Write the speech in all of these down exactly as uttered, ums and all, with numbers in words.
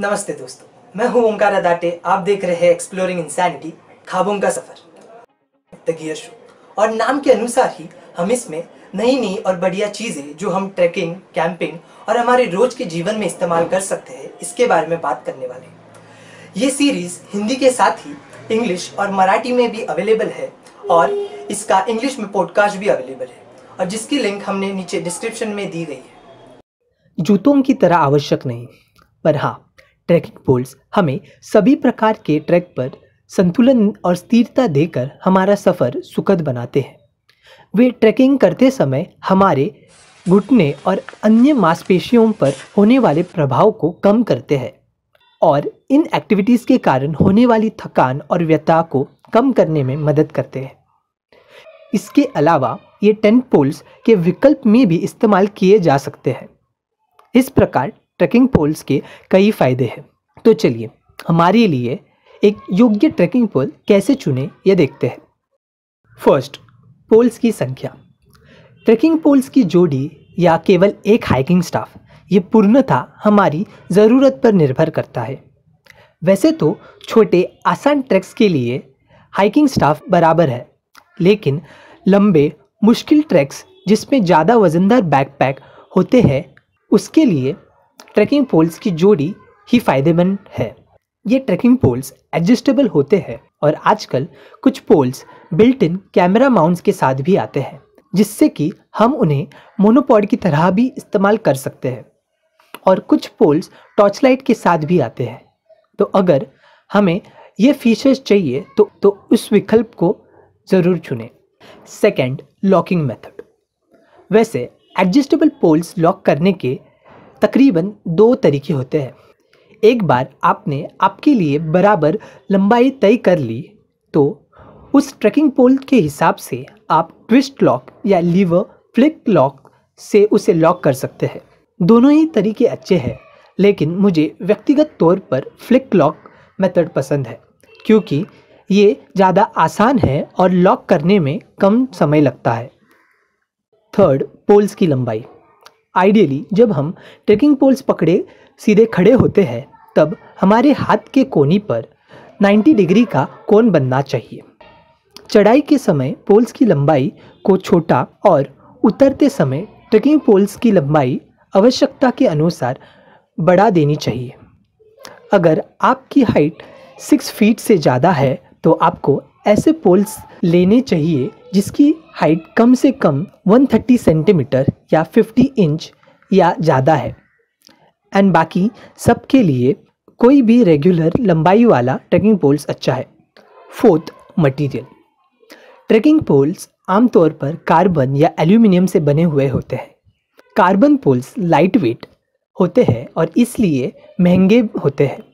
नमस्ते दोस्तों, मैं हूं ओमकार दाटे। आप देख रहे हैं एक्सप्लोरिंग इंसैनिटी, ख्वाबों का सफर, द गियर शो। और नाम के अनुसार ही हम इसमें नई नई और बढ़िया चीजें जो हम ट्रैकिंग, कैंपिंग और हमारे रोज के जीवन में इस्तेमाल कर सकते हैं, इसके बारे में बात करने वाले हैं। ये सीरीज हिंदी के साथ ही इंग्लिश और मराठी में भी अवेलेबल है और इसका इंग्लिश में पॉडकास्ट भी अवेलेबल है और जिसकी लिंक हमने नीचे डिस्क्रिप्शन में दी गई है। जूतों की तरह आवश्यक नहीं, पर हाँ, ट्रैकिंग पोल्स हमें सभी प्रकार के ट्रैक पर संतुलन और स्थिरता देकर हमारा सफ़र सुखद बनाते हैं। वे ट्रैकिंग करते समय हमारे घुटने और अन्य मांसपेशियों पर होने वाले प्रभाव को कम करते हैं और इन एक्टिविटीज़ के कारण होने वाली थकान और व्यथा को कम करने में मदद करते हैं। इसके अलावा ये टेंट पोल्स के विकल्प में भी इस्तेमाल किए जा सकते हैं। इस प्रकार ट्रैकिंग पोल्स के कई फ़ायदे हैं। तो चलिए हमारे लिए एक योग्य ट्रैकिंग पोल कैसे चुने ये देखते हैं। फर्स्ट, पोल्स की संख्या। ट्रैकिंग पोल्स की जोड़ी या केवल एक हाइकिंग स्टाफ, ये पूर्णतः हमारी ज़रूरत पर निर्भर करता है। वैसे तो छोटे आसान ट्रैक्स के लिए हाइकिंग स्टाफ बराबर है, लेकिन लंबे मुश्किल ट्रैक्स जिसमें ज़्यादा वज़नदार बैकपैक होते हैं, उसके लिए ट्रैकिंग पोल्स की जोड़ी ही फ़ायदेमंद है। ये ट्रैकिंग पोल्स एडजस्टेबल होते हैं और आजकल कुछ poles built in camera mounts के साथ भी आते हैं, जिससे कि हम उन्हें मोनोपॉड की तरह भी इस्तेमाल कर सकते हैं। और कुछ पोल्स टॉर्च लाइट के साथ भी आते हैं। तो अगर हमें ये फीचर्स चाहिए तो, तो उस विकल्प को ज़रूर चुनें। Second, locking method. वैसे एडजस्टेबल पोल्स लॉक करने के तकरीबन दो तरीके होते हैं। एक बार आपने आपके लिए बराबर लंबाई तय कर ली तो उस ट्रैकिंग पोल के हिसाब से आप ट्विस्ट लॉक या लीवर फ्लिक लॉक से उसे लॉक कर सकते हैं। दोनों ही तरीके अच्छे हैं, लेकिन मुझे व्यक्तिगत तौर पर फ्लिक लॉक मेथड पसंद है, क्योंकि ये ज़्यादा आसान है और लॉक करने में कम समय लगता है। थर्ड, पोल्स की लंबाई। आइडियली जब हम ट्रैकिंग पोल्स पकड़े सीधे खड़े होते हैं, तब हमारे हाथ के कोनी पर नब्बे डिग्री का कोण बनना चाहिए। चढ़ाई के समय पोल्स की लंबाई को छोटा और उतरते समय ट्रैकिंग पोल्स की लंबाई आवश्यकता के अनुसार बढ़ा देनी चाहिए। अगर आपकी हाइट सिक्स फीट से ज़्यादा है तो आपको ऐसे पोल्स लेने चाहिए जिसकी हाइट कम से कम एक सौ तीस सेंटीमीटर या पचास इंच या ज़्यादा है। एंड बाकी सब के लिए कोई भी रेगुलर लंबाई वाला ट्रैकिंग पोल्स अच्छा है। Fourth, material. ट्रैकिंग पोल्स आमतौर पर कार्बन या एल्यूमिनियम से बने हुए होते हैं। कार्बन पोल्स लाइट वेट होते हैं और इसलिए महंगे होते हैं।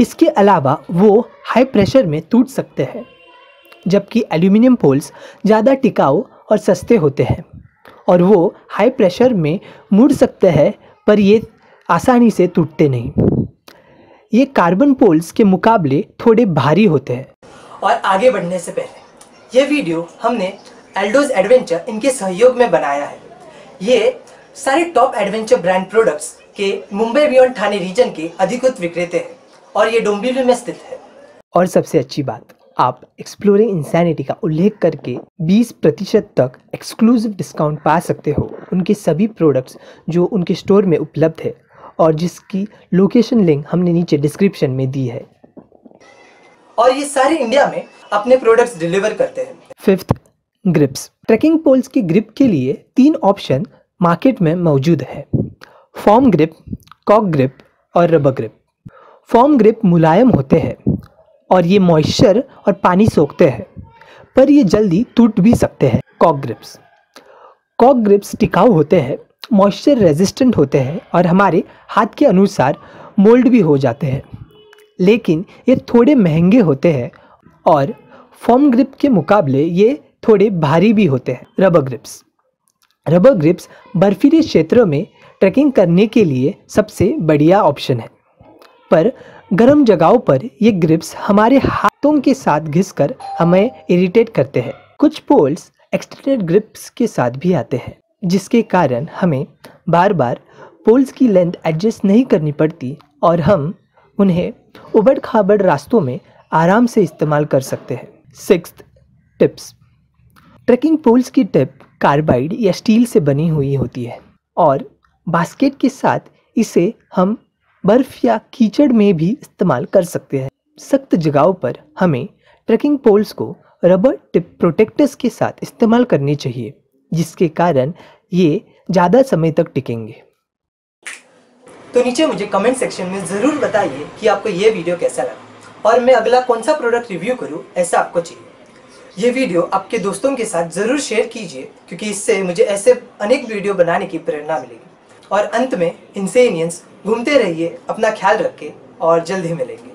इसके अलावा वो हाई प्रेशर में टूट सकते हैं, जबकि एल्यूमिनियम पोल्स ज़्यादा टिकाऊ और सस्ते होते हैं और वो हाई प्रेशर में मुड़ सकते हैं, पर ये आसानी से टूटते नहीं। ये कार्बन पोल्स के मुकाबले थोड़े भारी होते हैं। और आगे बढ़ने से पहले, ये वीडियो हमने एल्डोज एडवेंचर इनके सहयोग में बनाया है। ये सारे टॉप एडवेंचर ब्रांड प्रोडक्ट्स के मुंबई बियॉन्ड ठाणे रीजन के अधिकृत विक्रेता हैं और ये डोंबिवली में स्थित है। और सबसे अच्छी बात, आप एक्सप्लोरिंग इंसैनिटी का उल्लेख करके बीस प्रतिशत तक एक्सक्लूसिव डिस्काउंट पा सकते हो उनके सभी प्रोडक्ट्स जो उनके स्टोर में उपलब्ध है और जिसकी लोकेशन लिंक हमने नीचे डिस्क्रिप्शन में दी है। और ये सारे इंडिया में अपने प्रोडक्ट्स डिलीवर करते हैं। Fifth, grips. ट्रैकिंग पोल्स की ग्रिप के लिए तीन ऑप्शन मार्केट में मौजूद है: फॉर्म ग्रिप, कॉक ग्रिप और रबर ग्रिप। फॉर्म ग्रिप मुलायम होते हैं और ये मॉइस्चर और पानी सोखते हैं, पर ये जल्दी टूट भी सकते हैं। कॉक ग्रिप्स कॉक ग्रिप्स टिकाऊ होते हैं, मॉइस्चर रेजिस्टेंट होते हैं और हमारे हाथ के अनुसार मोल्ड भी हो जाते हैं, लेकिन ये थोड़े महंगे होते हैं और फॉर्म ग्रिप के मुकाबले ये थोड़े भारी भी होते हैं। रबर ग्रिप्स रबर ग्रिप्स बर्फीले क्षेत्र में ट्रैकिंग करने के लिए सबसे बढ़िया ऑप्शन है, पर गर्म जगहों पर ये ग्रिप्स हमारे हाथों के साथ घिसकर हमें इरिटेट करते हैं। कुछ पोल्स एक्सटेंडेड ग्रिप्स के साथ भी आते हैं, जिसके कारण हमें बार बार पोल्स की लेंथ एडजस्ट नहीं करनी पड़ती और हम उन्हें उबड़ खाबड़ रास्तों में आराम से इस्तेमाल कर सकते हैं। सिक्स्थ टिप्स, ट्रेकिंग पोल्स की टिप कार्बाइड या स्टील से बनी हुई होती है और बास्केट के साथ इसे हम बर्फ़ या कीचड़ में भी इस्तेमाल कर सकते हैं। सख्त जगहों पर हमें ट्रेकिंग पोल्स को रबर टिप प्रोटेक्टर्स के साथ इस्तेमाल करने चाहिए, जिसके कारण ये ज़्यादा समय तक टिकेंगे। तो नीचे मुझे कमेंट सेक्शन में ज़रूर बताइए कि आपको ये वीडियो कैसा लगा और मैं अगला कौन सा प्रोडक्ट रिव्यू करूँ ऐसा आपको चाहिए। ये वीडियो आपके दोस्तों के साथ ज़रूर शेयर कीजिए क्योंकि इससे मुझे ऐसे अनेक वीडियो बनाने की प्रेरणा मिलेगी। और अंत में, इंसेनियंस, घूमते रहिए, अपना ख्याल रखें और जल्द ही मिलेंगे।